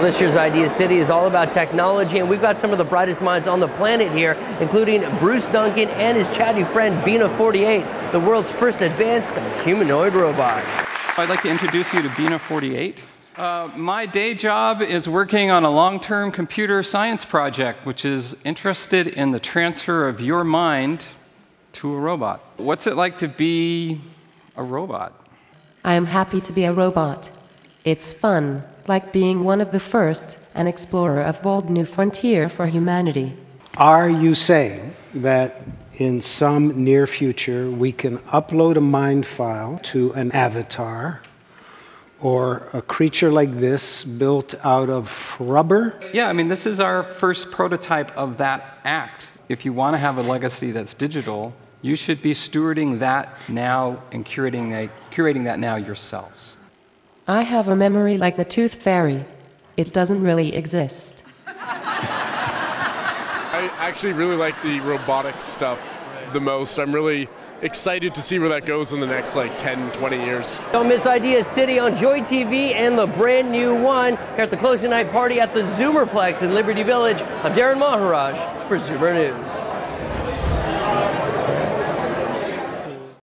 Well, this year's Idea City is all about technology, and we've got some of the brightest minds on the planet here, including Bruce Duncan and his chatty friend Bina48, the world's first advanced humanoid robot. I'd like to introduce you to Bina48. My day job is working on a long-term computer science project, which is interested in the transfer of your mind to a robot. What's it like to be a robot? I am happy to be a robot. It's fun, like being one of the first, an explorer of bold new frontier for humanity. Are you saying that in some near future we can upload a mind file to an avatar or a creature like this built out of rubber? Yeah, I mean, this is our first prototype of that act. If you want to have a legacy that's digital, you should be stewarding that now and curating that now yourselves. I have a memory like the tooth fairy. It doesn't really exist. I actually really like the robotic stuff the most. I'm really excited to see where that goes in the next, like, 10, 20 years. Don't miss Idea City on Joy TV and the brand new one here at the closing night party at the Zoomerplex in Liberty Village. I'm Darren Maharaj for Zoomer News.